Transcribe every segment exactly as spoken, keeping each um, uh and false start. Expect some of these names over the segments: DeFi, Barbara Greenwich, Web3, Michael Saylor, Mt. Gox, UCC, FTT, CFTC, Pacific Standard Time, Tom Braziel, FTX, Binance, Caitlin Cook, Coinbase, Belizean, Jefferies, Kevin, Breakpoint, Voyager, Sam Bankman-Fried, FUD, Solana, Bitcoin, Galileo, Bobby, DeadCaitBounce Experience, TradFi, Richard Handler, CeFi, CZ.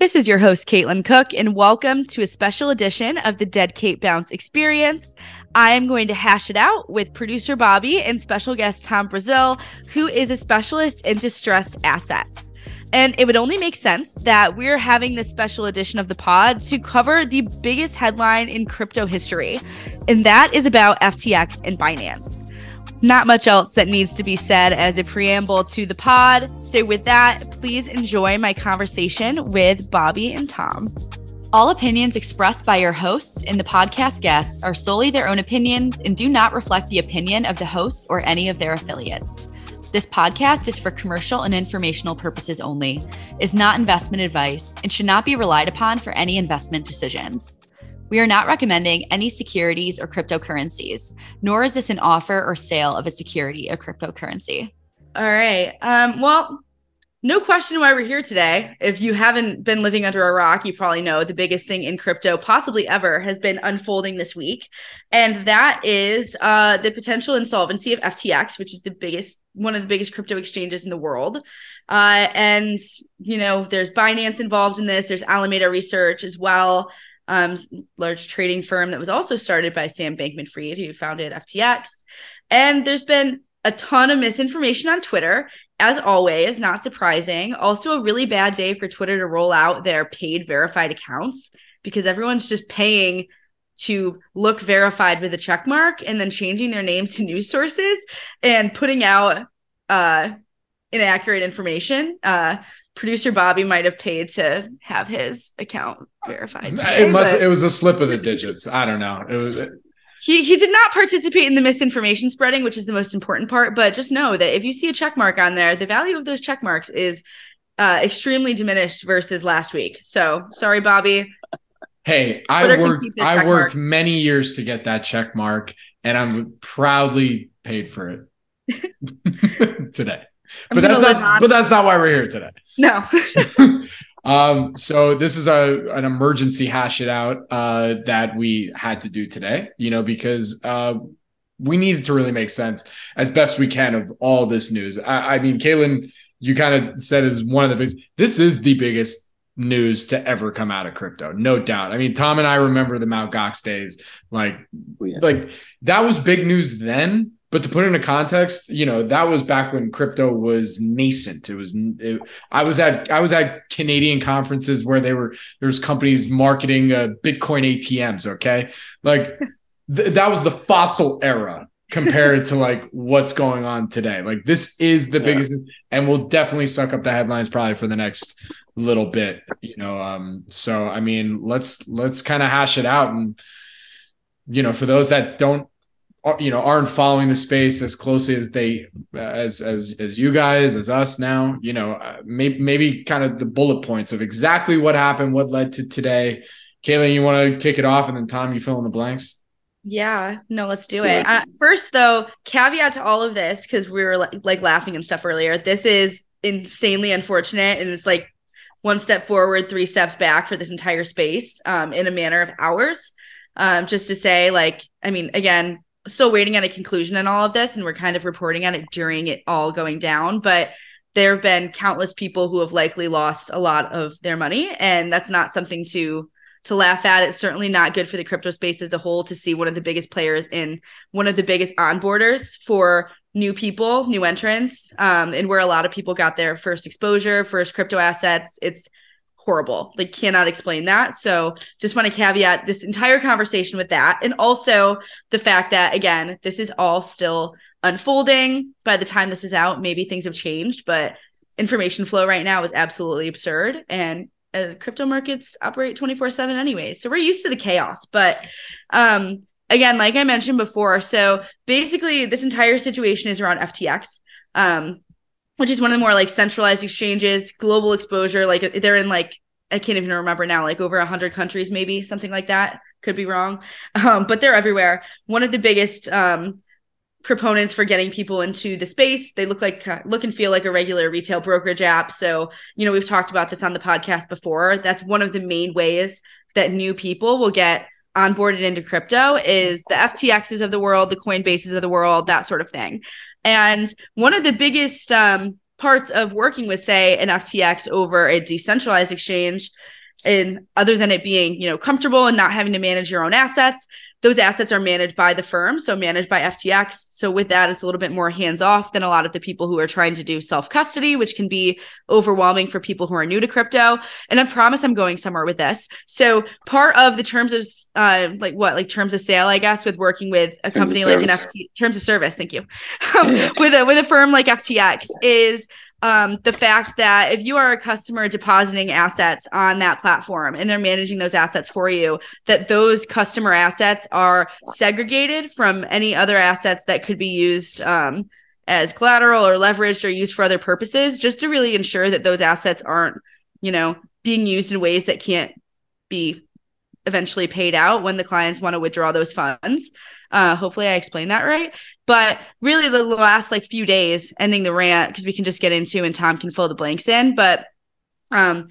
This is your host, Caitlin Cook, and welcome to a special edition of the DeadCaitBounce Experience. I am going to hash it out with producer Bobby and special guest Tom Braziel, who is a specialist in distressed assets. And it would only make sense that we're having this special edition of the pod to cover the biggest headline in crypto history, and that is about F T X and Binance. Not much else that needs to be said as a preamble to the pod. So with that, please enjoy my conversation with Bobby and Tom. All opinions expressed by your hosts and the podcast guests are solely their own opinions and do not reflect the opinion of the hosts or any of their affiliates. This podcast is for commercial and informational purposes only, is not investment advice, and should not be relied upon for any investment decisions. We are not recommending any securities or cryptocurrencies, nor is this an offer or sale of a security or cryptocurrency. All right. Um, well, no question why we're here today. If you haven't been living under a rock, you probably know the biggest thing in crypto possibly ever has been unfolding this week. And that is uh, the potential insolvency of F T X, which is the biggest, one of the biggest crypto exchanges in the world. Uh, and, you know, there's Binance involved in this. There's Alameda Research as well. Um, large trading firm that was also started by Sam Bankman-Fried, who founded F T X. And there's been a ton of misinformation on Twitter, as always, not surprising. Also a really bad day for Twitter to roll out their paid verified accounts because everyone's just paying to look verified with a check mark and then changing their names to news sources and putting out uh, inaccurate information. Uh Producer Bobby might have paid to have his account verified. Today, it must. It was a slip of the digits. I don't know. It was. It. He he did not participate in the misinformation spreading, which is the most important part. But just know that if you see a check mark on there, the value of those check marks is uh, extremely diminished versus last week. So sorry, Bobby. Hey, I worked. I worked many years to get that check mark, and I'm proudly paid for it today. I'm but that's not. But that's not why we're here today. No. um, so this is a an emergency hash it out uh, that we had to do today. You know, because uh, we needed to really make sense as best we can of all this news. I, I mean, Caitlin, you kind of said is one of the biggest. This is the biggest news to ever come out of crypto, no doubt. I mean, Tom and I remember the Mount. Gox days. Like, oh, yeah. like that was big news then. But to put it into context, you know, that was back when crypto was nascent. It was it, I was at I was at Canadian conferences where they were there's companies marketing uh, Bitcoin A T Ms. OK, like th- that was the fossil era compared to like what's going on today. Like this is the yeah. biggest, and we'll definitely suck up the headlines probably for the next little bit, you know. Um, so, I mean, let's let's kind of hash it out. And, you know, for those that don't, you know, aren't following the space as closely as they, as, as, as you guys, as us now, you know, uh, maybe, maybe kind of the bullet points of exactly what happened, what led to today. Caitlin, you want to kick it off, and then Tom, you fill in the blanks. Yeah, no, let's do it. Uh, first though, caveat to all of this, cause we were like, like laughing and stuff earlier. This is insanely unfortunate. And it's like one step forward, three steps back for this entire space, um, in a matter of hours. Um, just to say like, I mean, again, still waiting on a conclusion on all of this, and we're kind of reporting on it during it all going down. But there have been countless people who have likely lost a lot of their money, and that's not something to to laugh at. It's certainly not good for the crypto space as a whole to see one of the biggest players in one of the biggest onboarders for new people, new entrants, um, and where a lot of people got their first exposure, first crypto assets. It's horrible. Like, cannot explain that. So just want to caveat this entire conversation with that. And also the fact that, again, this is all still unfolding. By the time this is out, maybe things have changed, but information flow right now is absolutely absurd. And uh, crypto markets operate twenty-four seven anyway. So we're used to the chaos. But um, again, like I mentioned before, so basically this entire situation is around F T X. Um, which is one of the more like centralized exchanges, global exposure. Like they're in like, I can't even remember now, like over a hundred countries, maybe something like that. Could be wrong. Um, but they're everywhere. One of the biggest um, proponents for getting people into the space. They look like, look and feel like a regular retail brokerage app. So, you know, we've talked about this on the podcast before. That's one of the main ways that new people will get onboarded into crypto is the F T Xs of the world, the Coinbases of the world, that sort of thing. And one of the biggest um, parts of working with, say, an F T X over a decentralized exchange, and other than it being, you know, comfortable and not having to manage your own assets, those assets are managed by the firm, so managed by F T X. So with that, it's a little bit more hands-off than a lot of the people who are trying to do self-custody, which can be overwhelming for people who are new to crypto. And I promise I'm going somewhere with this. So part of the terms of, uh, like what, like terms of sale, I guess, with working with a company like an F T X, terms of service, thank you, um, with a with a firm like F T X is Um, the fact that if you are a customer depositing assets on that platform and they're managing those assets for you, that those customer assets are segregated from any other assets that could be used um, as collateral or leveraged or used for other purposes, just to really ensure that those assets aren't, you know, being used in ways that can't be eventually paid out when the clients want to withdraw those funds. Uh, hopefully I explained that right. But really the last like few days, ending the rant, because we can just get into and Tom can fill the blanks in. But um,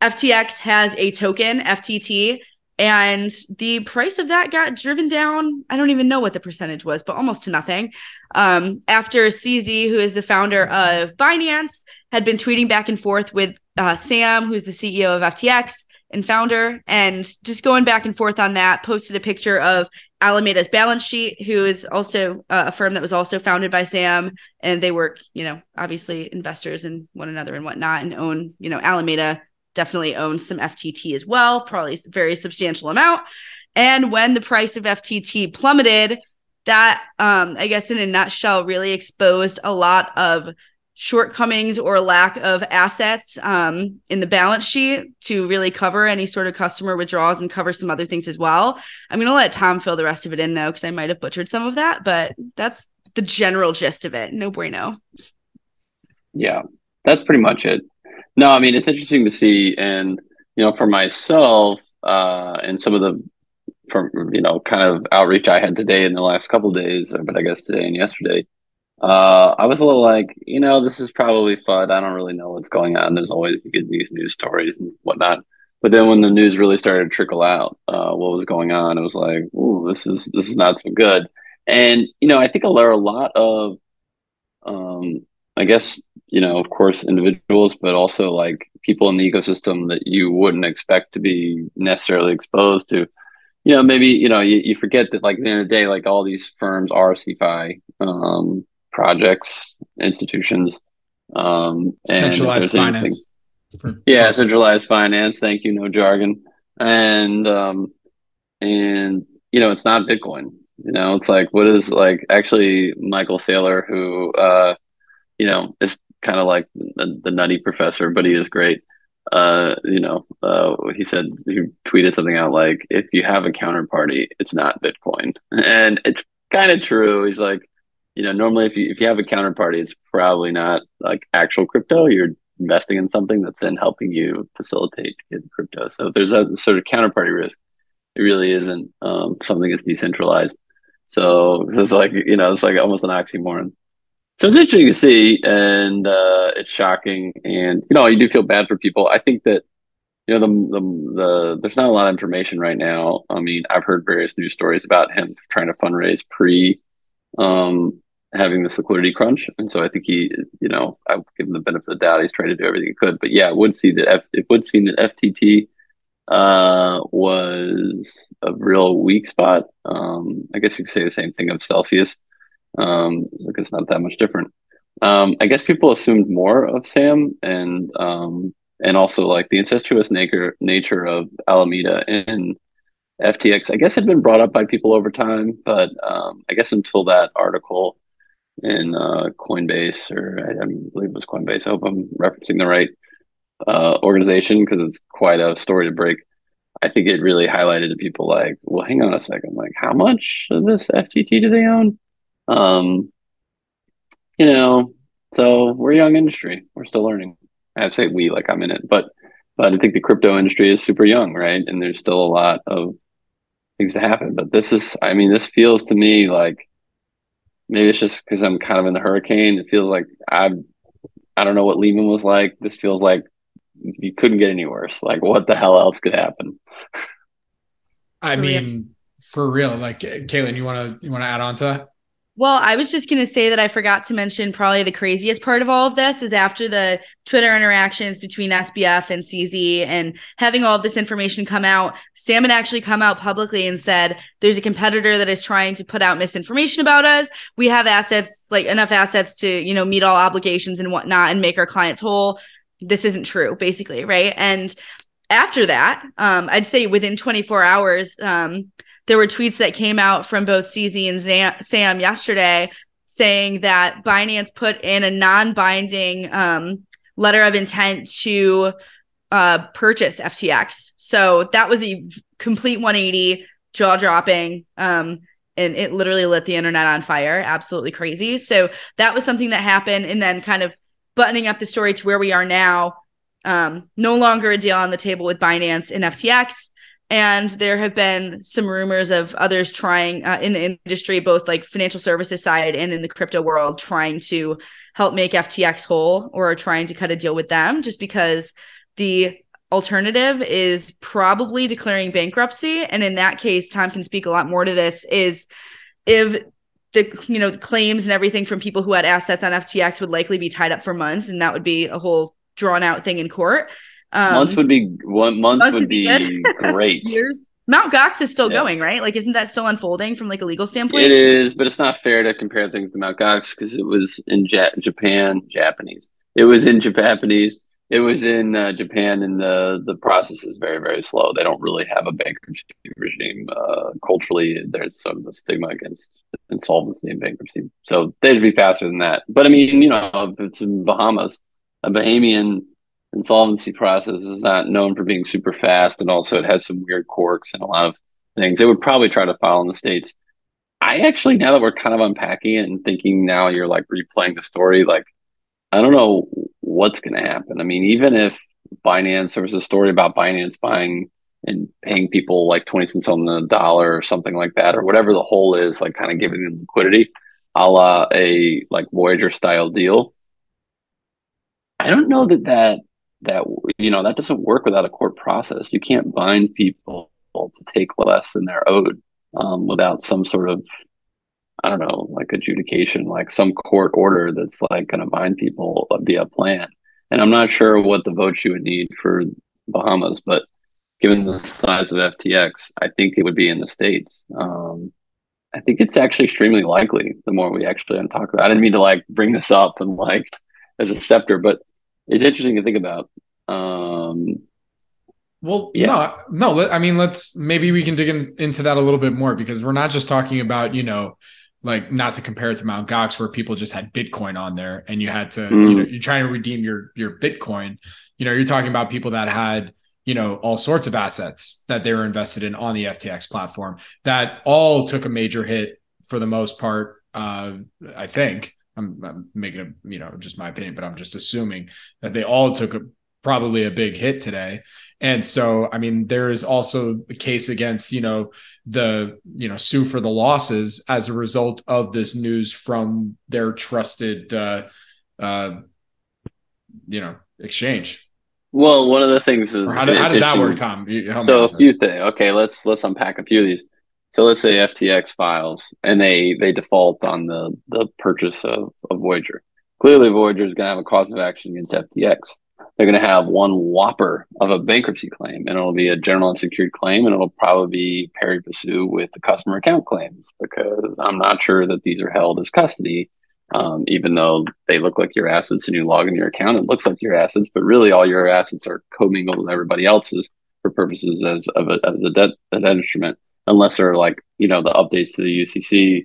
F T X has a token, F T T, and the price of that got driven down. I don't even know what the percentage was, but almost to nothing. Um, after C Z, who is the founder of Binance, had been tweeting back and forth with uh, Sam, who's the C E O of F T X and founder, and just going back and forth on that, posted a picture of Alameda's balance sheet, who is also uh, a firm that was also founded by Sam, and they work, you know, obviously investors in one another and whatnot, and own, you know, Alameda definitely owns some F T T as well, probably a very substantial amount. And when the price of F T T plummeted, that, um, I guess in a nutshell, really exposed a lot of shortcomings or lack of assets um, in the balance sheet to really cover any sort of customer withdrawals and cover some other things as well. I'm going to let Tom fill the rest of it in though, because I might have butchered some of that, but that's the general gist of it. No bueno. Yeah, that's pretty much it. No, I mean, it's interesting to see. And, you know, for myself uh, and some of the, from you know, kind of outreach I had today in the last couple of days, but I guess today and yesterday, Uh, I was a little like, you know, this is probably F U D. I don't really know what's going on. There's always, you get these news stories and whatnot. But then when the news really started to trickle out, uh, what was going on, it was like, ooh, this is, this is not so good. And, you know, I think there are a lot of, um, I guess, you know, of course, individuals, but also like people in the ecosystem that you wouldn't expect to be necessarily exposed to. You know, maybe, you know, you, you forget that like at the end of the day, like all these firms are C F I, um, projects, institutions, um, centralized finance. For- yeah, centralized finance. Thank you. No jargon. And, um, and, you know, it's not Bitcoin, you know, it's like, what is like actually Michael Saylor, who, uh, you know, is kind of like the, the nutty professor, but he is great. Uh, you know, uh, he said, he tweeted something out like, if you have a counterparty, it's not Bitcoin. And it's kind of true. He's like, you know, normally if you if you have a counterparty, it's probably not like actual crypto. You're investing in something that's then helping you facilitate to get crypto. So if there's a sort of counterparty risk, it really isn't um, something that's decentralized. So it's like, you know, it's like almost an oxymoron. So it's interesting to see, and uh, it's shocking, and you know, you do feel bad for people. I think that, you know, the, the the there's not a lot of information right now. I mean, I've heard various news stories about him trying to fundraise pre. Um, having this liquidity crunch. And so I think he, you know, I would give him the benefit of the doubt. He's trying to do everything he could, but yeah, it would see that F- it would seem that F T T, uh, was a real weak spot. Um, I guess you could say the same thing of Celsius. Um, it's like, it's not that much different. Um, I guess people assumed more of Sam, and, um, and also like the incestuous nature, nature of Alameda and F T X, I guess, had been brought up by people over time, but um, I guess until that article in uh, Coinbase, or I, I believe it was Coinbase, I hope I'm referencing the right uh, organization, because it's quite a story to break. I think it really highlighted to people like, well, hang on a second, like how much of this F T T do they own? Um, you know, so we're a young industry. We're still learning. I say we, like I'm in it, but, but I think the crypto industry is super young, right? And there's still a lot of things to happen, but this is, I mean, this feels to me like, maybe it's just because I'm kind of in the hurricane. It feels like I I don't know what Lehman was like. This feels like you couldn't get any worse. Like what the hell else could happen? I mean, for real, like Caitlin, you want to, you want to add on to that? Well, I was just going to say that I forgot to mention probably the craziest part of all of this is after the Twitter interactions between S B F and C Z and having all of this information come out, Sam had actually come out publicly and said, there's a competitor that is trying to put out misinformation about us. We have assets, like enough assets to, you know, meet all obligations and whatnot and make our clients whole. This isn't true, basically, right? And after that, um, I'd say within twenty-four hours, um, there were tweets that came out from both C Z and Sam yesterday saying that Binance put in a non-binding um, letter of intent to uh, purchase F T X. So that was a complete one eighty, jaw-dropping, um, and it literally lit the internet on fire. Absolutely crazy. So that was something that happened, and then kind of buttoning up the story to where we are now. Um, no longer a deal on the table with Binance and F T X. And there have been some rumors of others trying uh, in the industry, both like financial services side and in the crypto world, trying to help make F T X whole or trying to cut a deal with them, just because the alternative is probably declaring bankruptcy. And in that case, Tom can speak a lot more to this, is if the, you know, claims and everything from people who had assets on F T X would likely be tied up for months. And that would be a whole drawn out thing in court. Um, months would be one. Months, months would be, be great. Years. Mount. Gox is still yeah. going, right? Like, isn't that still unfolding from like a legal standpoint? It is, but it's not fair to compare things to Mount. Gox because it was in ja- Japan, Japanese. It was in Japanese. It was in uh, Japan, and the the process is very, very slow. They don't really have a bankruptcy regime uh, culturally. There's some of the stigma against insolvency and bankruptcy, so they'd be faster than that. But I mean, you know, if it's in Bahamas, a Bahamian insolvency process is not known for being super fast, and also it has some weird quirks and a lot of things. They would probably try to file in the States. I actually, now that we're kind of unpacking it and thinking, now you're like replaying the story, like, I don't know what's going to happen. I mean, even if Binance, there was a story about Binance buying and paying people like twenty cents on the dollar or something like that, or whatever the hole is, like kind of giving them liquidity, a la a like Voyager style deal. I don't know that that that you know that doesn't work without a court process. You can't bind people to take less than they're owed um, without some sort of, I don't know, like adjudication, like some court order that's like going to bind people via plan. And I'm not sure what the votes you would need for Bahamas, but given the size of F T X, I think it would be in the States. Um, I think it's actually extremely likely. The more we actually talk about, I didn't mean to like bring this up and like as a scepter, but it's interesting to think about. Um, well, yeah. no, no. I mean, let's, maybe we can dig in, into that a little bit more, because we're not just talking about, you know, like, not to compare it to Mount. Gox, where people just had Bitcoin on there and you had to, mm. you know, you're trying to redeem your, your Bitcoin. You know, you're talking about people that had, you know, all sorts of assets that they were invested in on the F T X platform that all took a major hit for the most part. Uh, I think. I'm, I'm making a, you know, just my opinion, but I'm just assuming that they all took a, probably a big hit today. And so, I mean, there is also a case against, you know, the, you know, sue for the losses as a result of this news from their trusted, uh, uh, you know, exchange. Well, one of the things is, how, do, how does that work, Tom? Help so a few things. Okay. Let's, let's unpack a few of these. So let's say F T X files and they, they default on the, the purchase of, of Voyager. Clearly, Voyager is going to have a cause of action against F T X. They're going to have one whopper of a bankruptcy claim, and it'll be a general unsecured claim, and it'll probably be pari passu with the customer account claims, because I'm not sure that these are held as custody, um, even though they look like your assets and you log into your account, it looks like your assets, but really all your assets are commingled with everybody else's for purposes as of a, as a debt, a debt instrument. Unless there are like, you know, the updates to the U C C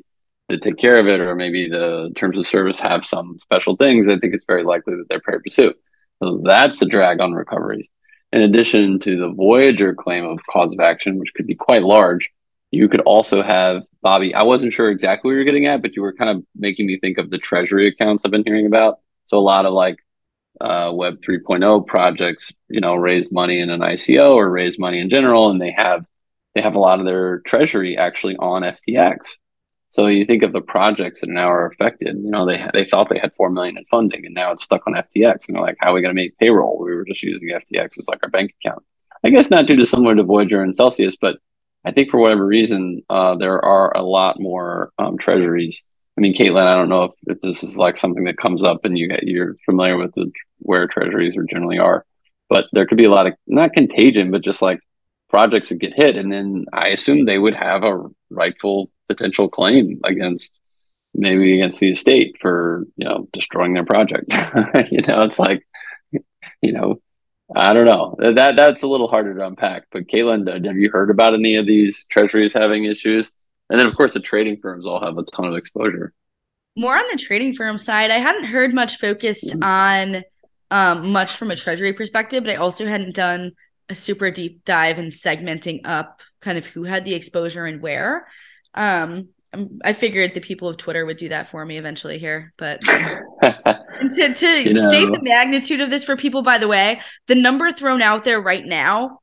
that take care of it, or maybe the terms of service have some special things, I think it's very likely that they're pari passu. So that's a drag on recoveries. In addition to the Voyager claim of cause of action, which could be quite large, you could also have, Bobby, I wasn't sure exactly what you were getting at, but you were kind of making me think of the treasury accounts I've been hearing about. So a lot of like uh, Web 3.0 projects, you know, raise money in an I C O or raise money in general, and they have They have a lot of their treasury actually on F T X. So you think of the projects that now are affected. You know, they they thought they had four million in funding, and now it's stuck on F T X. And they're like, "How are we going to make payroll? We were just using F T X as like our bank account." I guess not too dissimilar to Voyager and Celsius, but I think for whatever reason, uh, there are a lot more um, treasuries I mean, Caitlin, I don't know if, if this is like something that comes up and you get, you're familiar with the, where treasuries are generally are, but there could be a lot of, not contagion, but just like projects that get hit. And then I assume they would have a rightful potential claim against, maybe against the estate for, you know, destroying their project. You know, it's like, you know, I don't know. That that's a little harder to unpack. But Caitlin, have you heard about any of these treasuries having issues? And then, of course, the trading firms all have a ton of exposure. More on the trading firm side, I hadn't heard much focused mm-hmm. on um, much from a treasury perspective, but I also hadn't done a super deep dive in segmenting up kind of who had the exposure and where. Um, I figured the people of Twitter would do that for me eventually here, but and to, to you know. state the magnitude of this for people, by the way, the number thrown out there right now,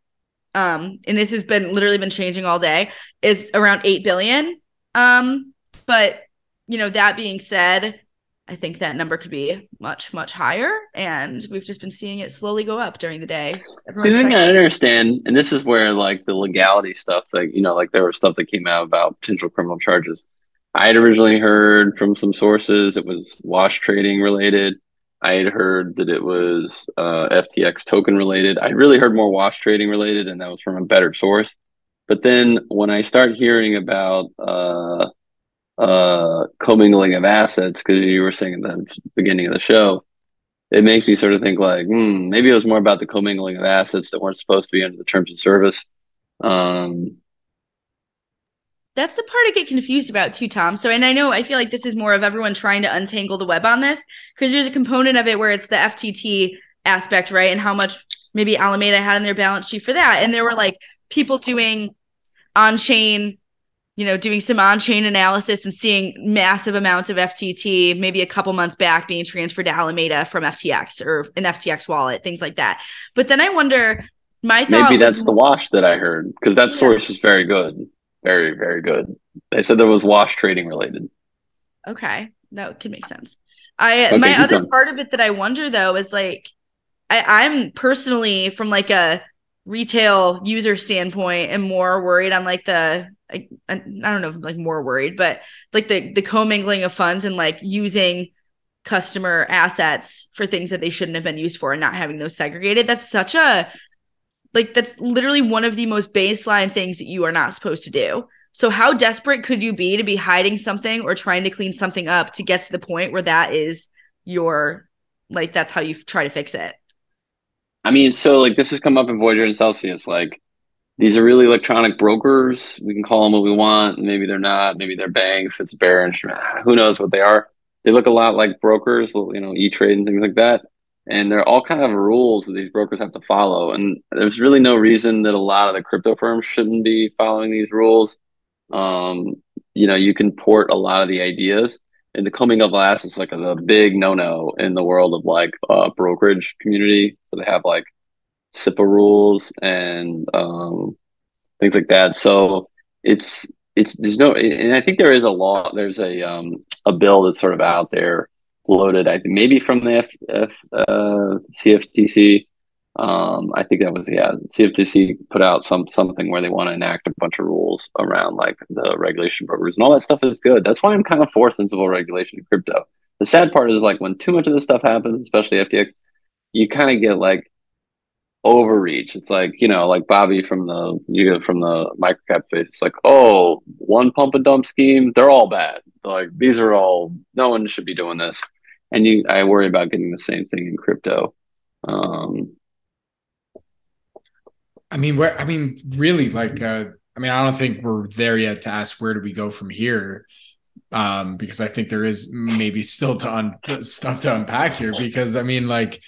um, and this has been literally been changing all day, is around eight billion. Um, but you know, that being said, I think that number could be much, much higher. And we've just been seeing it slowly go up during the day. See, the thing I understand, and this is where like the legality stuff, like, you know, like there was stuff that came out about potential criminal charges. I had originally heard from some sources it was wash trading related. I had heard that it was uh, F T X token related. I really heard more wash trading related, and that was from a better source. But then when I start hearing about uh, uh commingling of assets, because you were saying at the beginning of the show, it makes me sort of think like hmm, maybe it was more about the commingling of assets that weren't supposed to be under the terms of service. Um that's the part I get confused about too, Tom. So, and I know, I feel like this is more of everyone trying to untangle the web on this, because there's a component of it where it's the F T T aspect, right, and how much maybe Alameda had in their balance sheet for that, and there were like people doing on-chain, you know, doing some on-chain analysis and seeing massive amounts of F T T maybe a couple months back being transferred to Alameda from F T X or an F T X wallet, things like that. But then I wonder, my thought Maybe that's was, the wash that I heard, because that yeah. source is very good. Very, very good. They said there was wash trading related. Okay, that could make sense. I okay, My other done. part of it that I wonder, though, is like, I, I'm personally, from like a retail user standpoint, am more worried on like the... I, I don't know if I'm like more worried, but like the, the commingling of funds and like using customer assets for things that they shouldn't have been used for and not having those segregated. That's such a, like, that's literally one of the most baseline things that you are not supposed to do. So how desperate could you be to be hiding something or trying to clean something up to get to the point where that is your, like, that's how you try to fix it? I mean, so like this has come up in Voyager and Celsius, like, these are really electronic brokers. We can call them what we want. Maybe they're not. Maybe they're banks. It's a bearer instrument. Who knows what they are? They look a lot like brokers, you know, E-Trade and things like that. And they're all kind of rules that these brokers have to follow. And there's really no reason that a lot of the crypto firms shouldn't be following these rules. Um, you know, you can port a lot of the ideas. And the commingling of assets is like a big no-no in the world of like uh, brokerage community. So they have like S I P A rules and um, things like that. So it's, it's, there's no, and I think there is a law, there's a, um, a bill that's sort of out there floated, I think maybe from the F, F, uh, C F T C. Um, I think that was, yeah, C F T C put out some, something where they want to enact a bunch of rules around like the regulation brokers, and all that stuff is good. That's why I'm kind of for sensible regulation in crypto. The sad part is like when too much of this stuff happens, especially F T X, you kind of get like, overreach. It's like, you know, like Bobby from the you know, from the microcap space. It's like, oh, one pump and dump scheme. They're all bad. They're like, these are all, no one should be doing this. And you, I worry about getting the same thing in crypto. Um, I mean, where I mean, really, like, uh, I mean, I don't think we're there yet to ask where do we go from here, um, because I think there is maybe still to un- stuff to unpack here. Because I mean, like.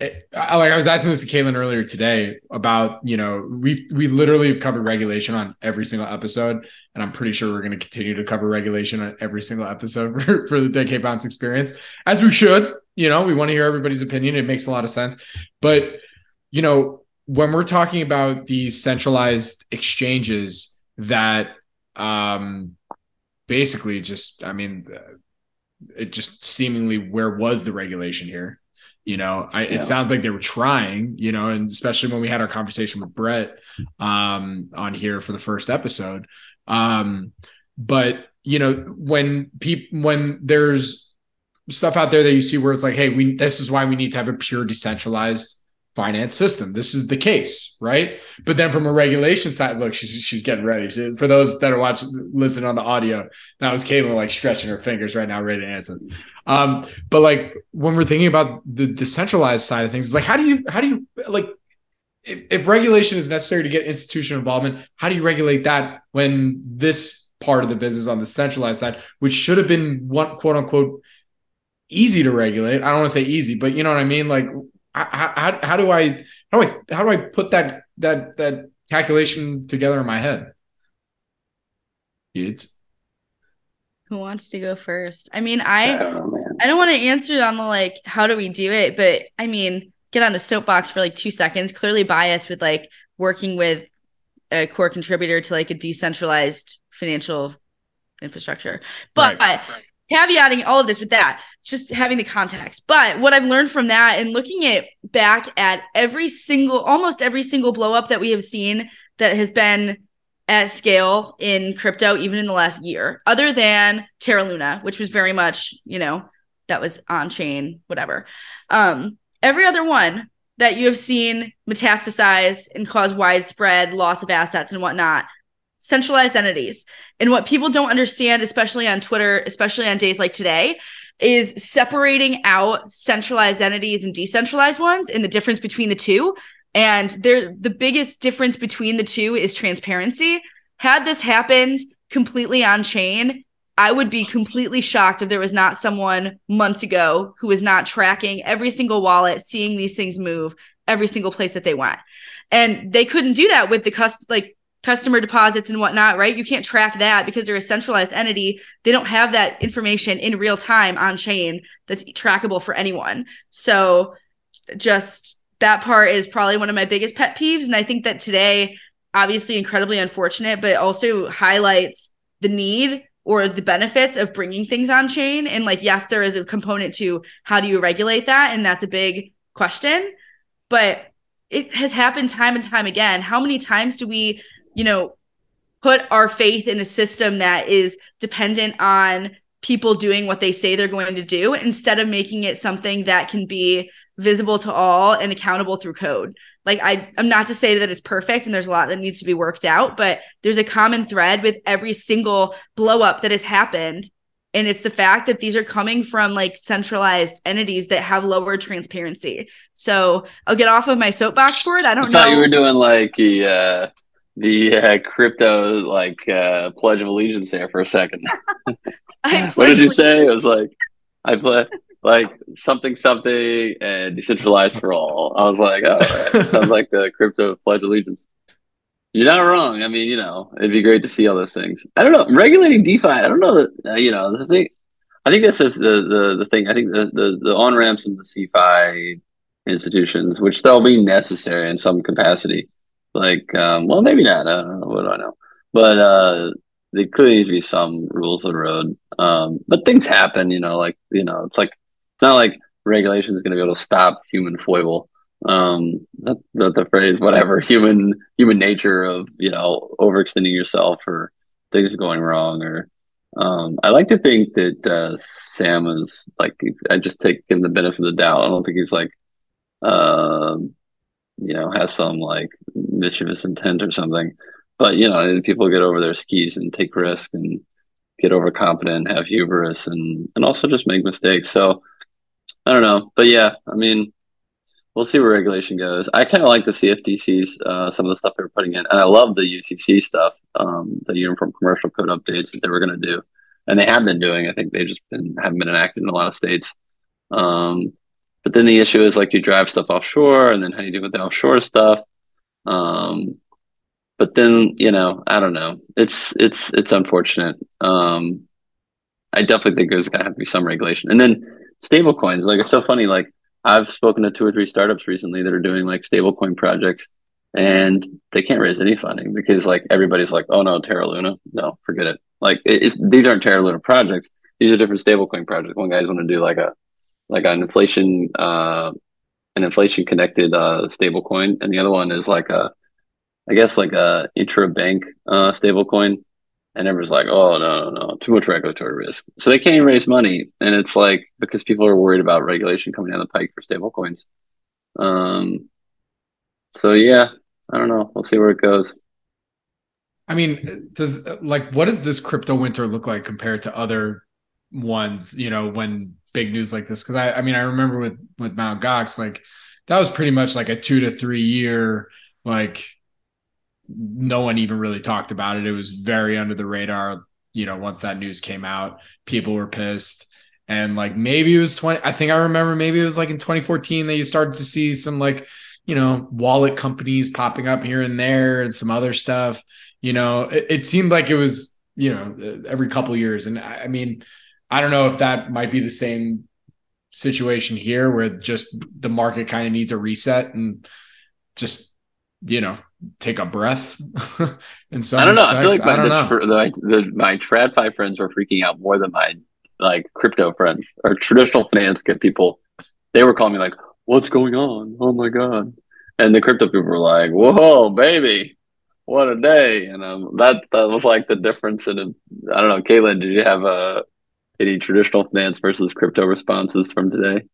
It, I, like I was asking this to Caitlin earlier today about, you know, we we literally have covered regulation on every single episode, and I'm pretty sure we're going to continue to cover regulation on every single episode for, for the DeadCaitBounce experience, as we should. You know, we want to hear everybody's opinion. It makes a lot of sense. But, you know, when we're talking about these centralized exchanges that um, basically just, I mean, it just seemingly, where was the regulation here? You know, I, yeah. It sounds like they were trying, you know, and especially when we had our conversation with Brett um, on here for the first episode. Um, but you know, when people, when there's stuff out there that you see where it's like, hey, we, this is why we need to have a pure decentralized finance system. This is the case, right? But then from a regulation side, look, she's she's getting ready. She, for those that are watching, listen on the audio, that was Caitlin like stretching her fingers right now, ready to answer. Um, but like when we're thinking about the decentralized side of things, it's like, how do you, how do you like, if, if regulation is necessary to get institutional involvement, how do you regulate that when this part of the business on the centralized side, which should have been one quote unquote easy to regulate? I don't want to say easy, but you know what I mean? Like, How, how, how do I how do I how do I put that that that calculation together in my head? It's who wants to go first? I mean, I I don't, don't want to answer it on the like how do we do it, but I mean, get on the soapbox for like two seconds. Clearly biased with like working with a core contributor to like a decentralized financial infrastructure, but. Right, right. Caveating all of this with that, just having the context. But what I've learned from that and looking at back at every single, almost every single blow up that we have seen that has been at scale in crypto, even in the last year, other than Terra Luna, which was very much, you know, that was on chain, whatever. Um, every other one that you have seen metastasize and cause widespread loss of assets and whatnot, centralized entities. And what people don't understand, especially on Twitter, especially on days like today, is separating out centralized entities and decentralized ones and the difference between the two. And there, the biggest difference between the two is transparency. Had this happened completely on chain, I would be completely shocked if there was not someone months ago who was not tracking every single wallet, seeing these things move every single place that they went. And they couldn't do that with the cust- like, customer deposits and whatnot, right? You can't track that because they're a centralized entity. They don't have that information in real time on chain that's trackable for anyone. So just that part is probably one of my biggest pet peeves. And I think that today, obviously incredibly unfortunate, but also highlights the need or the benefits of bringing things on chain. And like, yes, there is a component to how do you regulate that? And that's a big question, but it has happened time and time again. How many times do we, you know, put our faith in a system that is dependent on people doing what they say they're going to do instead of making it something that can be visible to all and accountable through code? Like, I, I'm not to say that it's perfect and there's a lot that needs to be worked out, but there's a common thread with every single blow up that has happened. And it's the fact that these are coming from like centralized entities that have lower transparency. So I'll get off of my soapbox for it. I don't I know. I thought you were doing like the... Uh... The uh, crypto, like, uh, Pledge of Allegiance there for a second. What did you say? It was like, I play, like, something, something, and decentralized for all. I was like, oh, right. Sounds like the crypto Pledge of Allegiance. You're not wrong. I mean, you know, it'd be great to see all those things. I don't know. Regulating DeFi, I don't know that, uh, you know, the thing, I think that's the, the, the thing. I think the, the, the on-ramps and the CeFi institutions, which they'll be necessary in some capacity. Like, um, well, maybe not. I don't know. What do I know? But uh, there clearly needs to be some rules of the road. Um, but things happen, you know, like, you know, it's like, it's not like regulation is going to be able to stop human foible. Um, that's not the phrase, whatever, human, human nature of, you know, overextending yourself or things going wrong. Or um, I like to think that uh, Sam is like, I just take him the benefit of the doubt. I don't think he's like, uh, you know, has some like mischievous intent or something, but you know, people get over their skis and take risk and get overconfident, have hubris, and and also just make mistakes. So I don't know, but yeah, I mean, we'll see where regulation goes. I kind of like the C F T Cs, uh, some of the stuff they were putting in, and I love the U C C stuff, um, the Uniform Commercial Code updates that they were going to do, and they have been doing. I think they just been, haven't been enacted in a lot of states. Um, But then the issue is like you drive stuff offshore and then how do you do with the offshore stuff? Um, but then, you know, I don't know. It's it's it's unfortunate. Um, I definitely think there's going to have to be some regulation. And then stable coins, like it's so funny. Like I've spoken to two or three startups recently that are doing like stable coin projects and they can't raise any funding because like everybody's like, oh no, Terra Luna. No, forget it. Like it, it's, these aren't Terra Luna projects. These are different stable coin projects. One guy's want to do like a like an inflation, uh, an inflation connected uh, stable coin. And the other one is like a, I guess like a intra bank uh, stable coin. And everyone's like, oh, no, no, no, too much regulatory risk. So they can't even raise money. And it's like, because people are worried about regulation coming down the pike for stable coins. Um, so, yeah, I don't know. We'll see where it goes. I mean, does like, what does this crypto winter look like compared to other ones, you know, when big news like this? Because I, I mean, I remember with, with Mount. Gox, like that was pretty much like a two to three year, like, no one even really talked about it. It was very under the radar. You know, once that news came out, people were pissed. And like, maybe it was twenty, I think I remember maybe it was like in twenty fourteen that you started to see some like, you know, wallet companies popping up here and there and some other stuff. You know, it, it seemed like it was, you know, every couple of years. And I, I mean, I don't know if that might be the same situation here where just the market kind of needs a reset and just, you know, take a breath. And so I don't know. Respects. I feel like my, the, tr- the, the, my TradFi friends were freaking out more than my like crypto friends or traditional finance people. They were calling me like, "What's going on? Oh my god!" And the crypto people were like, "Whoa, baby, what a day!" And um, that that was like the difference. In a, I don't know, Caitlin, did you have a any traditional finance versus crypto responses from today?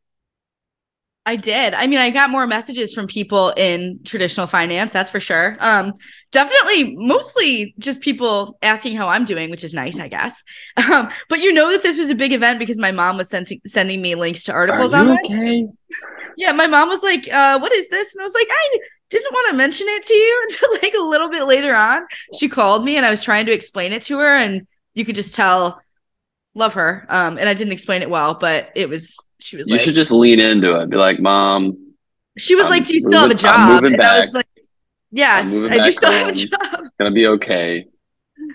I did. I mean, I got more messages from people in traditional finance, that's for sure. Um, definitely, mostly just people asking how I'm doing, which is nice, I guess. Um, but you know that this was a big event because my mom was sent- sending me links to articles on this. Okay? Yeah, my mom was like, uh, what is this? And I was like, I didn't want to mention it to you until like a little bit later on. She called me and I was trying to explain it to her, and you could just tell, love her. Um, and I didn't explain it well, but it was... She was you like, should just lean into it. Be like, Mom. She was I'm like, do you moving, still have a job? And back. I was like, yes, I do still home. have a job. It's going to be okay.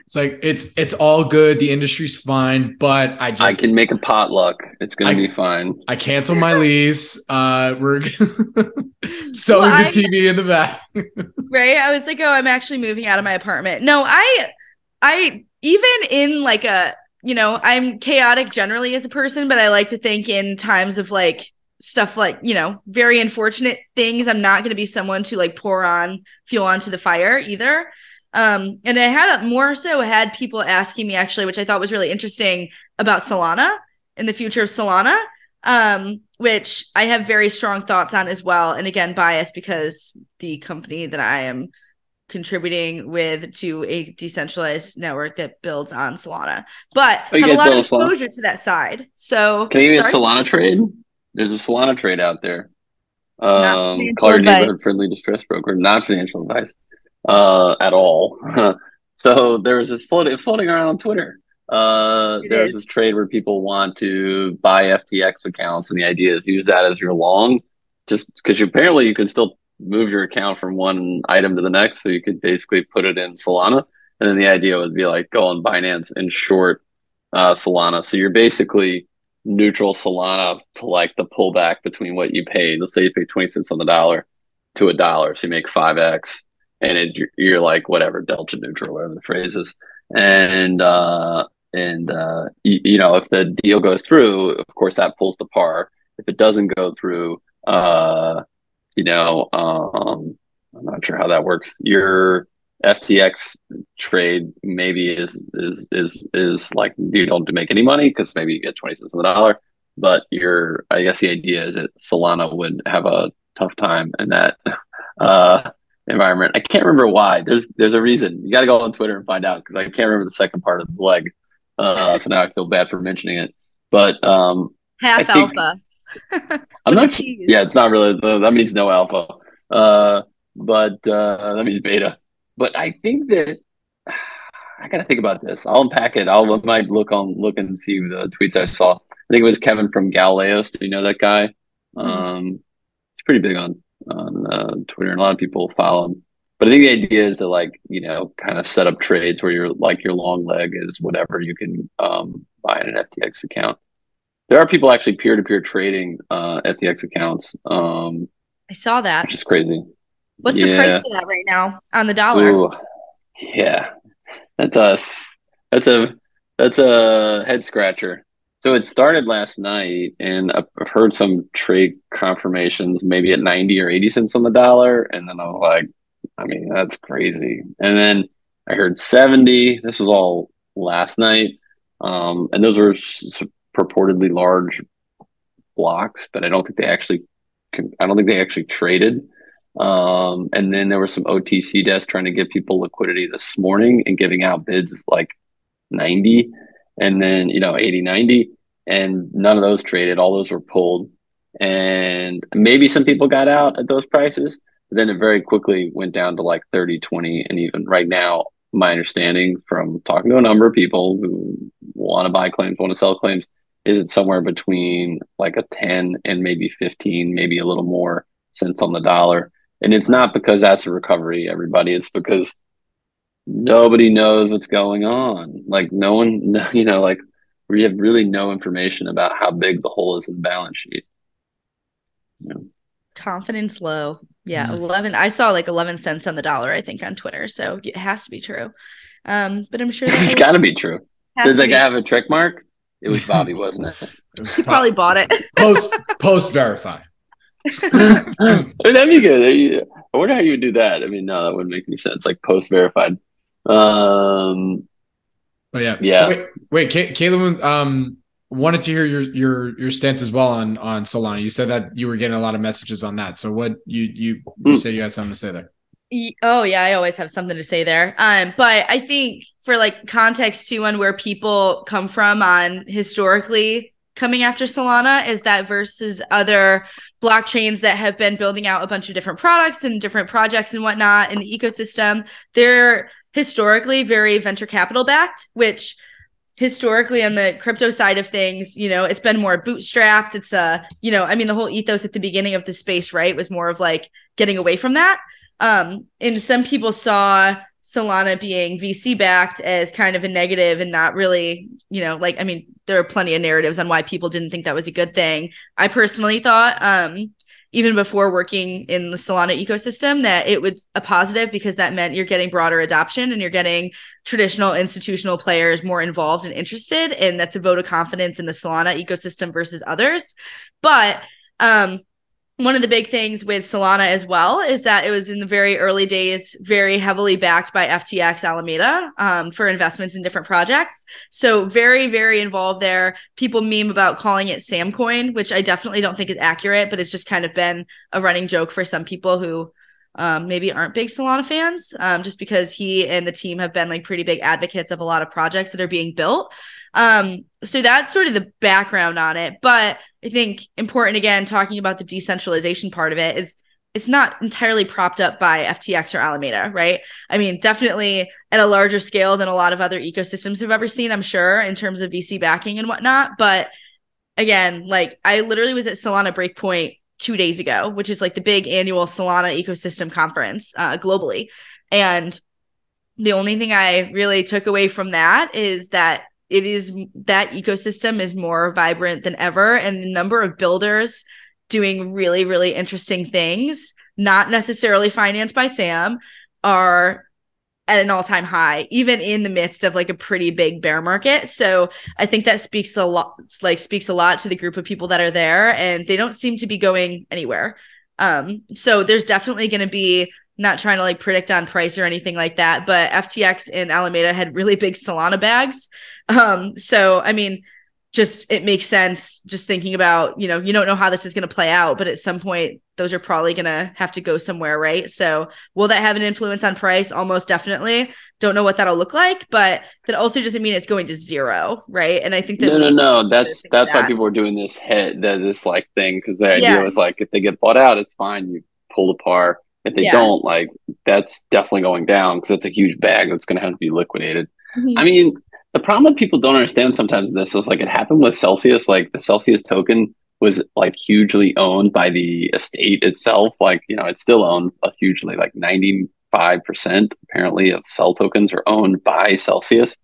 It's like, it's it's all good. The industry's fine, but I just. I can make a potluck. It's going to be fine. I cancel my lease. Uh, we're selling well, your T V in the back. Right? I was like, oh, I'm actually moving out of my apartment. No, I, I even in like a. You know, I'm chaotic generally as a person, but I like to think in times of like stuff like, you know, very unfortunate things, I'm not going to be someone to like pour on fuel onto the fire either. Um, and I had a, more so had people asking me actually, which I thought was really interesting about Solana and the future of Solana, um, which I have very strong thoughts on as well. And again, biased because the company that I am contributing with to a decentralized network that builds on Solana, but oh, have a lot of exposure Solana? To that side. So can I give you a Solana trade? There's a Solana trade out there. Um, call your neighborhood friendly distress broker, not financial advice uh, at all. So there was this floating, floating around on Twitter. Uh, there's this trade where people want to buy F T X accounts, and the idea is use that as your long, just because apparently you can still move your account from one item to the next, so you could basically put it in Solana, and then the idea would be like go on Binance and short uh, Solana. So you're basically neutral Solana to like the pullback between what you paid. Let's say you pay twenty cents on the dollar to a dollar, so you make five x, and it, you're, you're like whatever delta neutral, whatever the phrase is, and uh, and uh, you, you know if the deal goes through, of course that pulls to par. If it doesn't go through, uh, You know, um, I'm not sure how that works. Your F T X trade maybe is is is is like you don't make any money because maybe you get twenty cents on the dollar. But your, I guess the idea is that Solana would have a tough time in that uh, environment. I can't remember why. There's there's a reason. You got to go on Twitter and find out because I can't remember the second part of the leg. Uh, so now I feel bad for mentioning it. But um, half I think- alpha. I'm not. Yeah, it's not really. That means no alpha, uh, but uh, that means beta. But I think that I gotta think about this. I'll unpack it. I'll I might look on look and see the tweets I saw. I think it was Kevin from Galileo. Do you know that guy? Mm-hmm. Um, he's pretty big on on uh, Twitter, and a lot of people follow him. But I think the idea is to like you know kind of set up trades where you're like your long leg is whatever you can um, buy in an F T X account. There are people actually peer-to-peer trading uh, F T X accounts. Um, I saw that. Which is crazy. What's yeah. the price for that right now on the dollar? Ooh, yeah, that's us. That's a that's a head scratcher. So it started last night, and I've heard some trade confirmations, maybe at ninety or eighty cents on the dollar, and then I was like, I mean, that's crazy. And then I heard seventy. This was all last night. Um, and those were purportedly large blocks, but I don't think they actually, I don't think they actually traded. Um, and then there were some O T C desks trying to give people liquidity this morning and giving out bids like ninety and then, you know, eighty, ninety, and none of those traded. All those were pulled, and maybe some people got out at those prices, but then it very quickly went down to like thirty, twenty. And even right now, my understanding from talking to a number of people who want to buy claims, want to sell claims, is it's somewhere between like a ten and maybe fifteen, maybe a little more cents on the dollar. And it's not because that's a recovery, everybody. It's because nobody knows what's going on. Like no one, you know, like we have really no information about how big the hole is in the balance sheet. Yeah. Confidence low. Yeah, eleven. I saw like eleven cents on the dollar, I think, on Twitter. So it has to be true. Um, but I'm sure that it's got to be true. Does like I have a trick mark? It was Bobby, wasn't it? It was he probably bought it. Post post verify. That'd be good. I wonder how you would do that. I mean, no, that wouldn't make any sense. Like post verified. Um. Oh yeah, yeah. Wait, wait Kay- Caitlin um wanted to hear your your your stance as well on on Solana. You said that you were getting a lot of messages on that. So what you you, you say you had something to say there? Oh yeah, I always have something to say there. Um, but I think for like context too on where people come from on historically coming after Solana is that versus other blockchains that have been building out a bunch of different products and different projects and whatnot in the ecosystem, they're historically very venture capital backed, which historically on the crypto side of things, you know, it's been more bootstrapped. It's a, you know, I mean, the whole ethos at the beginning of the space, right, was more of like getting away from that. Um, and some people saw Solana being V C backed as kind of a negative and not really, you know, like, I mean, there are plenty of narratives on why people didn't think that was a good thing. I personally thought, um, even before working in the Solana ecosystem, that it was a positive because that meant you're getting broader adoption and you're getting traditional institutional players more involved and interested. And that's a vote of confidence in the Solana ecosystem versus others. But um, one of the big things with Solana as well is that it was in the very early days, very heavily backed by F T X Alameda um, for investments in different projects. So very, very involved there. People meme about calling it Samcoin, which I definitely don't think is accurate, but it's just kind of been a running joke for some people who um, maybe aren't big Solana fans, um, just because he and the team have been like pretty big advocates of a lot of projects that are being built. Um, so that's sort of the background on it. But I think important, again, talking about the decentralization part of it is it's not entirely propped up by F T X or Alameda, right? I mean, definitely at a larger scale than a lot of other ecosystems we've ever seen, I'm sure, in terms of V C backing and whatnot. But again, like I literally was at Solana Breakpoint two days ago, which is like the big annual Solana ecosystem conference uh, globally. And the only thing I really took away from that is that it is that ecosystem is more vibrant than ever. And the number of builders doing really, really interesting things, not necessarily financed by Sam, are at an all-time high, even in the midst of like a pretty big bear market. So I think that speaks a lot, like speaks a lot to the group of people that are there, and they don't seem to be going anywhere. Um, so there's definitely going to be, not trying to like predict on price or anything like that, but F T X and Alameda had really big Solana bags. Um, so, I mean, just it makes sense just thinking about, you know, you don't know how this is going to play out, but at some point, those are probably going to have to go somewhere, right? So will that have an influence on price? Almost definitely. Don't know what that'll look like, but that also doesn't mean it's going to zero, right? And I think that no, no, no. That's that's that. Why people are doing this hit, this like thing, because their idea yeah. was like if they get bought out, it's fine. You pull the par. If they yeah. don't, like that's definitely going down because it's a huge bag that's going to have to be liquidated. Mm-hmm. I mean, the problem that people don't understand sometimes this is like it happened with Celsius. Like the Celsius token was like hugely owned by the estate itself. Like, you know, it's still owned a hugely like ninety-five percent apparently of Cel tokens are owned by Celsius.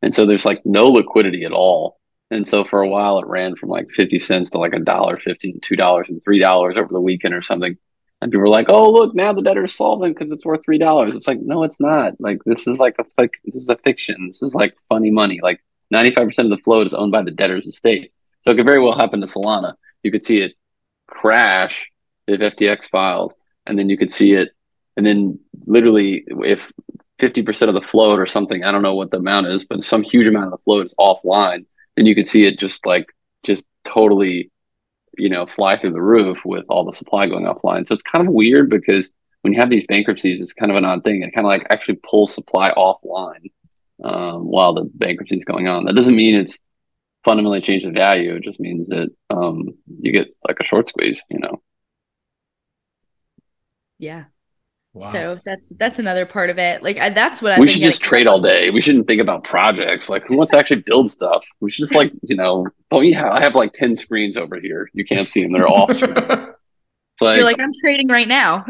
And so there's like no liquidity at all. And so for a while it ran from like fifty cents to like a dollar, fifteen, two dollars and three dollars over the weekend or something. And people were like, "Oh, look! Now the debtor is solvent because it's worth three dollars." It's like, no, it's not. Like this is like a like this is a fiction. This is like funny money. Like ninety-five percent of the float is owned by the debtor's estate. So it could very well happen to Solana. You could see it crash if F T X files, and then you could see it, and then literally if fifty percent of the float or something. I don't know what the amount is, but some huge amount of the float is offline. Then you can see it just like, just totally, you know, fly through the roof with all the supply going offline. So it's kind of weird because when you have these bankruptcies, it's kind of an odd thing. It kind of like actually pulls supply offline um, while the bankruptcy is going on. That doesn't mean it's fundamentally changed the value. It just means that um, you get like a short squeeze, you know? Yeah. Wow. So that's that's another part of it. Like I, that's what I. We should just trade all day. We shouldn't think about projects. Like who wants to actually build stuff? We should just like you know. Oh yeah, I have like ten screens over here. You can't see them; they're all screen. Like, you're like I'm trading right now.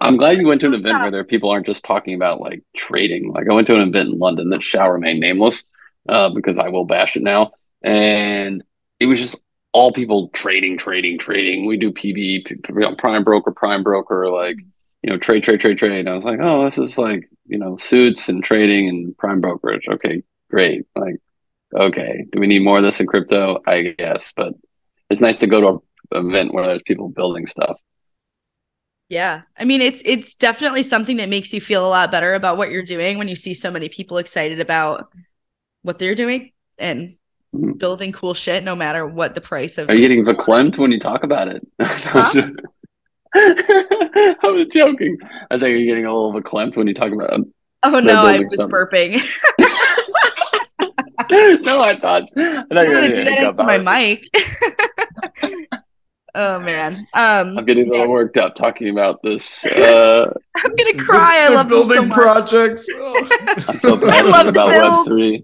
I'm glad you went to an event where there people aren't just talking about like trading. Like I went to an event in London that shall remain nameless uh, because I will bash it now, and it was just all people trading, trading, trading. We do P B, prime broker, prime broker, like. You know, trade, trade, trade, trade. And I was like, oh, this is like, you know, suits and trading and prime brokerage. Okay, great. Like, okay, do we need more of this in crypto? I guess, but it's nice to go to an event where there's people building stuff. Yeah. I mean, it's, it's definitely something that makes you feel a lot better about what you're doing when you see so many people excited about what they're doing and mm-hmm. building cool shit, no matter what the price of. Are you getting verklempt when you talk about it? Huh? I was joking. I think you're getting a little verklempt when you talk about. Um, oh no, I was something. burping. No, I thought. I thought you were going to do that into my mic. Oh man, um, I'm getting a little yeah. worked up talking about this. Uh, I'm gonna cry. The, the I love building so much. projects. Oh. I'm so passionate about Web three.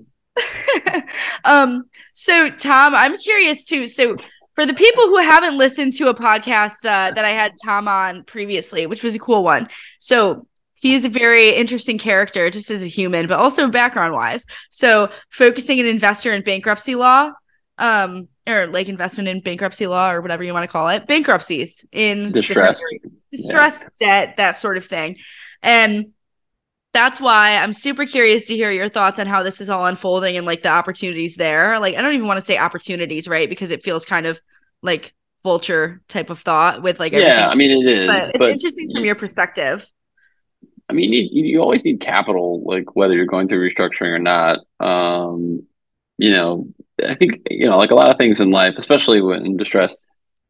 um. So Tom, I'm curious too. So. For the people who haven't listened to a podcast uh, that I had Tom on previously, which was a cool one. So he is a very interesting character just as a human, but also background wise. So focusing an investor in bankruptcy law um, or like investment in bankruptcy law or whatever you want to call it. Bankruptcies in distress, distress yeah. debt, that sort of thing. And that's why I'm super curious to hear your thoughts on how this is all unfolding and like the opportunities there. Like, I don't even want to say opportunities, right? Because it feels kind of like vulture type of thought with like, everything. Yeah, I mean, it is, but it's but interesting you, from your perspective. I mean, you, you always need capital, like whether you're going through restructuring or not. Um, you know, I think, you know, like a lot of things in life, especially when in distress,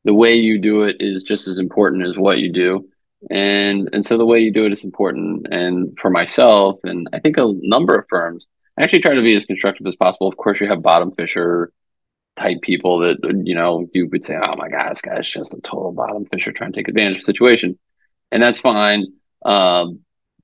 the way you do it is just as important as what you do. And and so the way you do it is important. And for myself, and I think a number of firms, I actually try to be as constructive as possible. Of course, you have bottom fisher type people that, you know, you would say, oh my God, this guy's just a total bottom fisher trying to take advantage of the situation. And that's fine. Um,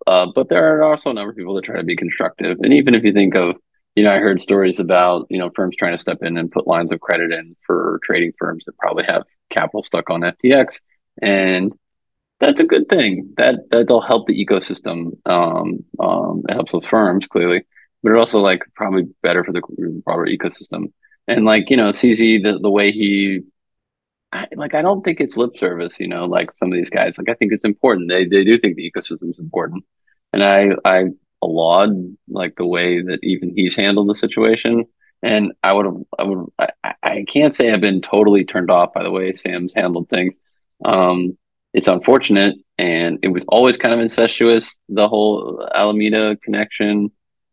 uh, but there are also a number of people that try to be constructive. And even if you think of, you know, I heard stories about, you know, firms trying to step in and put lines of credit in for trading firms that probably have capital stuck on F T X. And that's a good thing. That that'll help the ecosystem. Um, um, it helps with firms clearly, but it also like probably better for the broader ecosystem. And like you know, C Z the the way he, I, like I don't think it's lip service. You know, like some of these guys. Like I think it's important. They they do think the ecosystem is important, and I I laud like the way that even he's handled the situation. And I would I would I, I can't say I've been totally turned off by the way Sam's handled things. Um, It's unfortunate, and it was always kind of incestuous, the whole Alameda connection.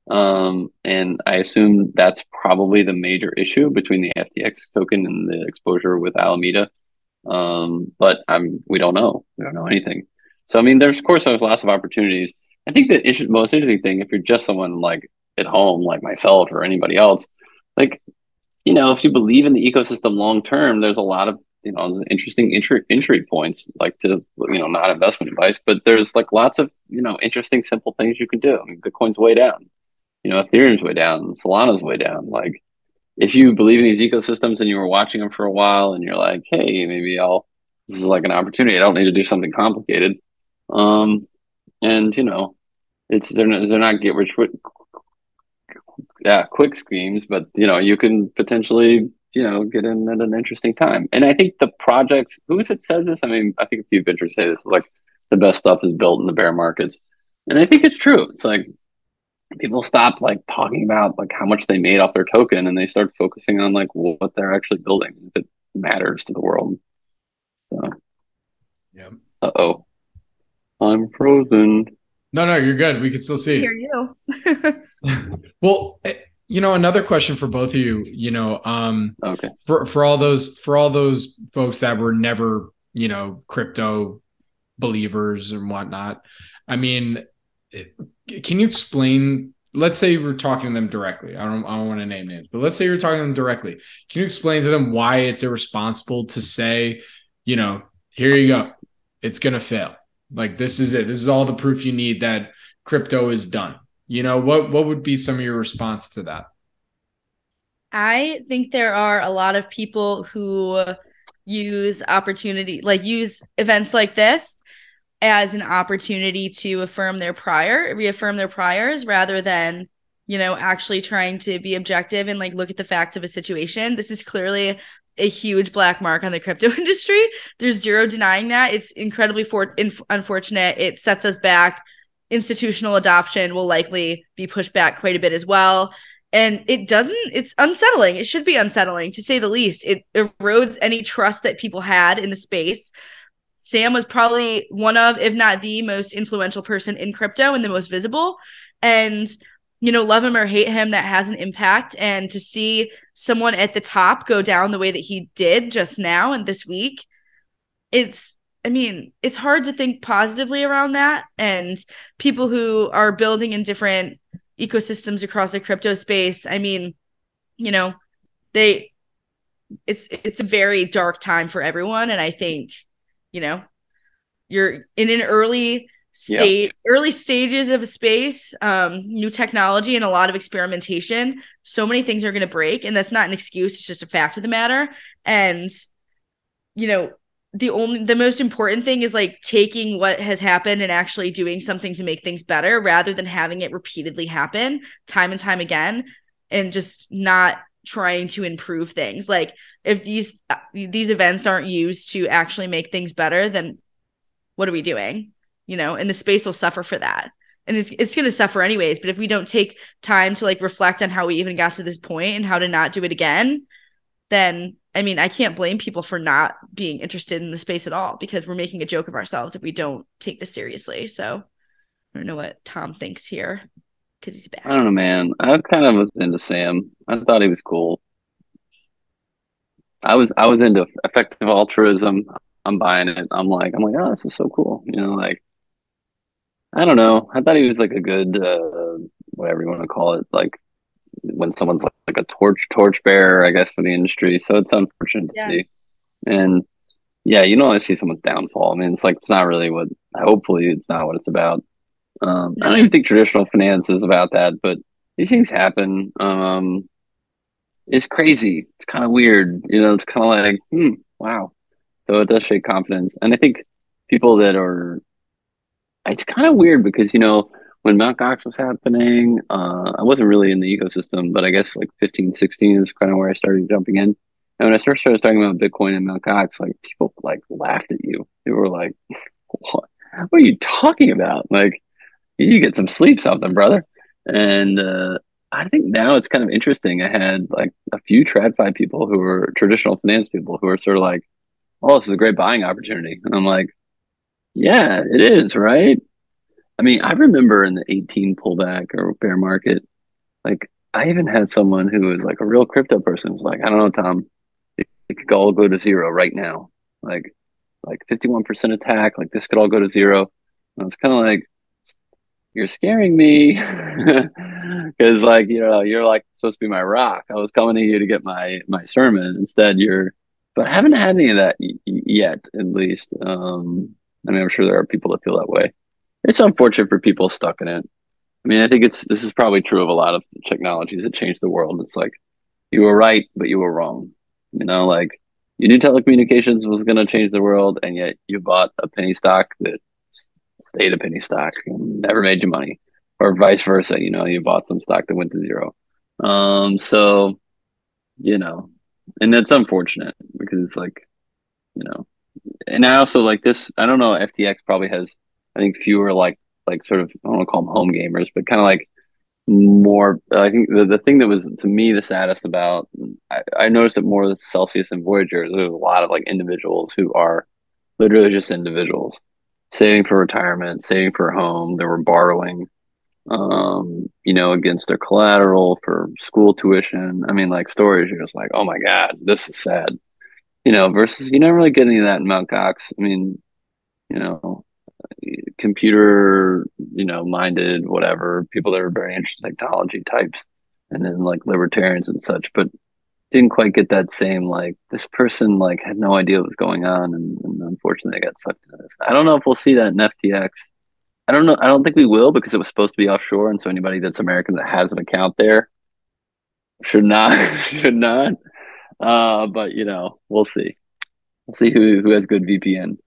Um, and I assume that's probably the major issue between the F T X token and the exposure with Alameda. Um, but I'm, we don't know. We don't know anything. So, I mean, there's, of course, there's lots of opportunities. I think the issue, most interesting thing, if you're just someone like at home, like myself or anybody else, like, you know, if you believe in the ecosystem long term, there's a lot of you know, interesting entry, entry points, like to, you know, not investment advice, but there's like lots of, you know, interesting, simple things you can do. I mean, Bitcoin's way down, you know, Ethereum's way down, Solana's way down. Like if you believe in these ecosystems and you were watching them for a while and you're like, hey, maybe I'll, this is like an opportunity. I don't need to do something complicated. Um, and you know, it's, they're not, they're not get rich, yeah, quick schemes, but you know, you can potentially you know, get in at an interesting time. And I think the projects, who is it says this? I mean, I think a few ventures say this, like the best stuff is built in the bear markets. And I think it's true. It's like people stop like talking about like how much they made off their token and they start focusing on like what they're actually building that matters to the world. So, yeah. Uh-oh. I'm frozen. No, no, you're good. We can still see. I hear you. Well, you know, another question for both of you, you know, um, okay. for, for all those, for all those folks that were never, you know, crypto believers and whatnot. I mean, can you explain, let's say you were talking to them directly. I don't, I don't want to name names, but let's say you're talking to them directly. Can you explain to them why it's irresponsible to say, you know, here you go, it's going to fail. Like, this is it. This is all the proof you need that crypto is done. You know, what, what would be some of your response to that? I think there are a lot of people who use opportunity, like use events like this as an opportunity to affirm their prior, reaffirm their priors rather than, you know, actually trying to be objective and like look at the facts of a situation. This is clearly a huge black mark on the crypto industry. There's zero denying that. It's incredibly for- inf- unfortunate. It sets us back. Institutional adoption will likely be pushed back quite a bit as well. And it doesn't, it's unsettling. It should be unsettling, to say the least. It erodes any trust that people had in the space. Sam was probably one of, if not the most influential person in crypto and the most visible. And you know, love him or hate him, that has an impact. And to see someone at the top go down the way that he did just now and this week, it's, I mean, it's hard to think positively around that. And people who are building in different ecosystems across the crypto space, I mean, you know, they, it's, it's a very dark time for everyone. And I think, you know, you're in an early state, yep. early stages of a space, um, new technology and a lot of experimentation. So many things are going to break, and that's not an excuse. It's just a fact of the matter. And, you know, the only, the most important thing is like taking what has happened and actually doing something to make things better rather than having it repeatedly happen time and time again and just not trying to improve things. Like if these, these events aren't used to actually make things better, then what are we doing? You know, and the space will suffer for that. And it's it's going to suffer anyways. But if we don't take time to like reflect on how we even got to this point and how to not do it again, then, I mean, I can't blame people for not being interested in the space at all, because we're making a joke of ourselves if we don't take this seriously. So I don't know what Tom thinks here, because he's back. I don't know, man. I kind of was into Sam. I thought he was cool. I was I was into effective altruism. I'm buying it. I'm like, I'm like, oh, this is so cool. You know, like, I don't know. I thought he was like a good, uh, whatever you want to call it, like when someone's like, like a torch torchbearer, I guess, for the industry. So it's unfortunate yeah. to see. And yeah, you don't want to see someone's downfall. I mean, it's like, it's not really what, hopefully it's not what it's about. Um, no. I don't even think traditional finance is about that, but these things happen. Um, it's crazy. It's kind of weird. You know, it's kind of like, hmm, wow. So it does shake confidence. And I think people that are, it's kind of weird because, you know, when Mount. Gox was happening, uh, I wasn't really in the ecosystem, but I guess like fifteen, sixteen is kind of where I started jumping in. And when I first started talking about Bitcoin and Mount. Gox, like people like laughed at you. They were like, what, what are you talking about? Like, you get some sleep something, brother. And uh, I think now it's kind of interesting. I had like a few TradFi people who were traditional finance people who were sort of like, oh, this is a great buying opportunity. And I'm like, yeah, it is, right? I mean, I remember in the eighteen pullback or bear market, like I even had someone who was like a real crypto person was like, I don't know, Tom, it, it could all go to zero right now. Like, like fifty-one percent attack, like this could all go to zero. And I was kind of like, you're scaring me. Because like, you know, you're like supposed to be my rock. I was coming to you to get my, my sermon. Instead, you're, But I haven't had any of that y- yet, at least. Um, I mean, I'm sure there are people that feel that way. It's unfortunate for people stuck in it. I mean, I think it's this is probably true of a lot of technologies that change the world. It's like, you were right, but you were wrong. You know, like, you knew telecommunications was going to change the world, and yet you bought a penny stock that stayed a penny stock and never made you money. Or vice versa, you know, you bought some stock that went to zero. Um, so, you know. And that's unfortunate because it's like, you know, and I also like this, I don't know, F T X probably has, I think fewer like, like sort of, I don't want to call them home gamers, but kind of like more, I think the, the thing that was to me the saddest about, I, I noticed it more with Celsius and Voyager, there's a lot of like individuals who are literally just individuals. saving for retirement, saving for a home. They were borrowing, um, you know, against their collateral for school tuition. I mean, like, stories, you're just like, oh my God, this is sad. You know, versus you never really get any of that in Mount. Gox. I mean, you know, computer, you know, minded, whatever, people that are very interested in technology types, and then like libertarians and such, but didn't quite get that same, like, this person like had no idea what was going on, and, and unfortunately they got sucked into this. I don't know if we'll see that in F T X. I don't know. I don't think we will, because it was supposed to be offshore, and so anybody that's American that has an account there should not, should not. Uh, but, you know, we'll see. We'll see who, who has good V P N.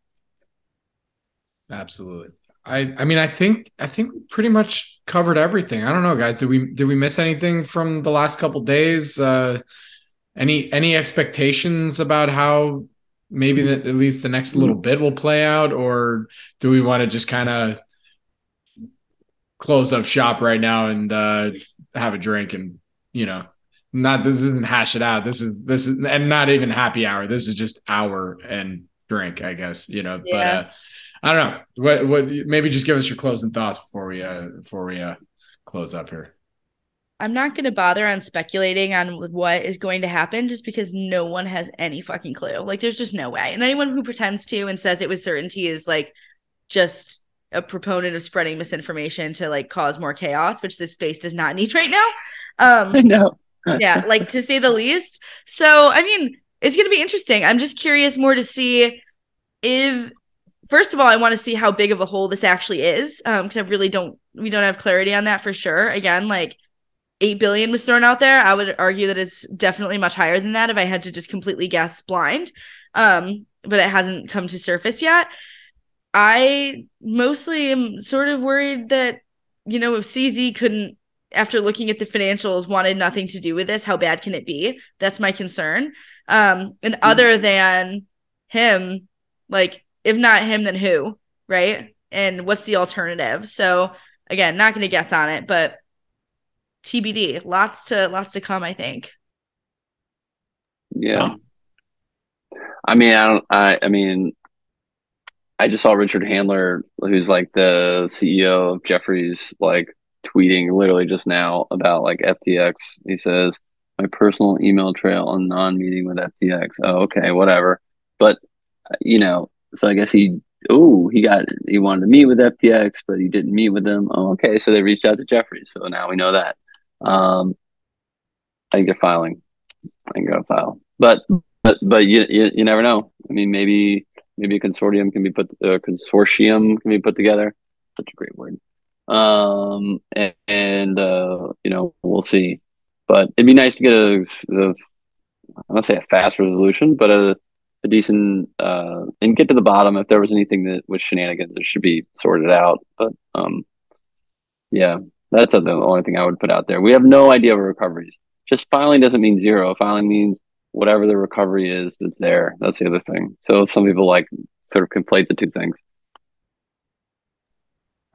Absolutely. I, I mean, I think, I think we pretty much covered everything. I don't know, guys. Did we, did we miss anything from the last couple of days? Uh, any, any expectations about how maybe the, at least the next little bit will play out, or do we want to just kind of close up shop right now and, uh, have a drink and, you know, not, this isn't hash it out. This is, this is, and not even happy hour. This is just hour and drink, I guess, you know, yeah. But, uh, I don't know. What, what, maybe just give us your closing thoughts before we, uh, before we, uh, close up here. I'm not going to bother on speculating on what is going to happen, just because no one has any fucking clue. Like, there's just no way. And anyone who pretends to and says it with certainty is like just a proponent of spreading misinformation to like cause more chaos, which this space does not need right now. Um, I know. Yeah, like, to say the least. So, I mean, it's going to be interesting. I'm just curious more to see if, first of all, I want to see how big of a hole this actually is, because um, I really don't, we don't have clarity on that for sure. Again, like, eight billion was thrown out there. I would argue that it's definitely much higher than that if I had to just completely guess blind, um, but it hasn't come to surface yet. I mostly am sort of worried that, you know, if C Z couldn't, after looking at the financials, wanted nothing to do with this, how bad can it be? That's my concern. Um, and other than him, like, if not him, then who, right? And what's the alternative? So, again, not going to guess on it, but T B D. Lots to lots to come, I think. Yeah. I mean, I don't. I, I mean, I just saw Richard Handler, who's like the C E O of Jefferies, like, tweeting literally just now about like F T X. He says, my personal email trail on non-meeting with F T X. Oh, okay, whatever. But, you know, so I guess he, oh, he got, he wanted to meet with F T X, but he didn't meet with them. Oh, okay, so they reached out to Jefferies. So now we know that. Um, I think they're filing. I think they're going to file. But, but, but you, you, you never know. I mean, maybe, maybe a consortium can be put, a consortium can be put together. Such a great word. Um, and, and, uh, you know, we'll see, but it'd be nice to get a, a I don't say a fast resolution, but a, a decent, uh, and get to the bottom if there was anything that was shenanigans that should be sorted out. But, um, yeah, that's the only thing I would put out there. We have no idea of recoveries. Just filing doesn't mean zero. Filing means whatever the recovery is that's there. That's the other thing. So some people like sort of conflate the two things.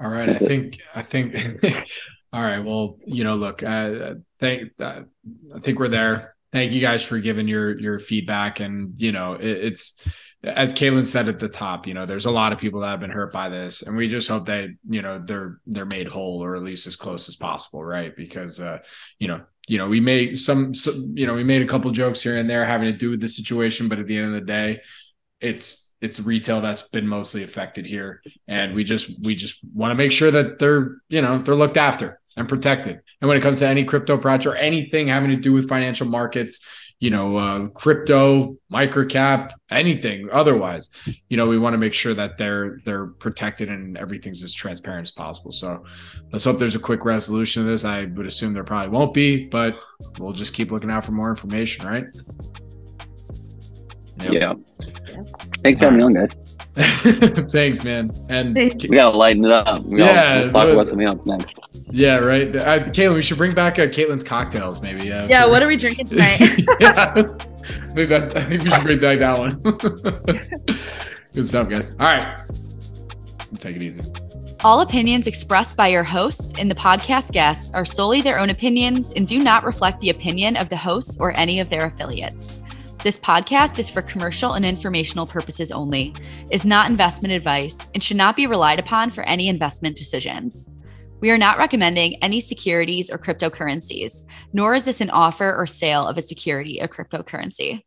All right. I think, I think, all right. Well, you know, look, uh, thank, uh, I think we're there. Thank you guys for giving your, your feedback. And, you know, it, it's, as Caitlin said at the top, you know, there's a lot of people that have been hurt by this, and we just hope that, you know, they're, they're made whole, or at least as close as possible. Right. Because, uh, you know, you know, we made some, some you know, we made a couple jokes here and there having to do with the situation, but at the end of the day, it's, it's retail that's been mostly affected here. And we just, we just want to make sure that they're, you know, they're looked after and protected. And when it comes to any crypto project or anything having to do with financial markets, you know, uh, crypto, microcap, anything otherwise, you know, we want to make sure that they're, they're protected and everything's as transparent as possible. So let's hope there's a quick resolution to this. I would assume there probably won't be, but we'll just keep looking out for more information. Right. Yep. Yeah. Thanks for having me on, guys. Thanks, man. And Thanks. We gotta lighten it up. We yeah, all, let's talk about something else next. Yeah, right. I, Caitlin, we should bring back uh, Caitlin's cocktails, maybe. Uh, yeah. For... What are we drinking tonight? yeah. I think, that, I think we should bring back that one. Good stuff, guys. All right. Take it easy. All opinions expressed by your hosts and the podcast guests are solely their own opinions and do not reflect the opinion of the hosts or any of their affiliates. This podcast is for commercial and informational purposes only, is not investment advice, and should not be relied upon for any investment decisions. We are not recommending any securities or cryptocurrencies, nor is this an offer or sale of a security or cryptocurrency.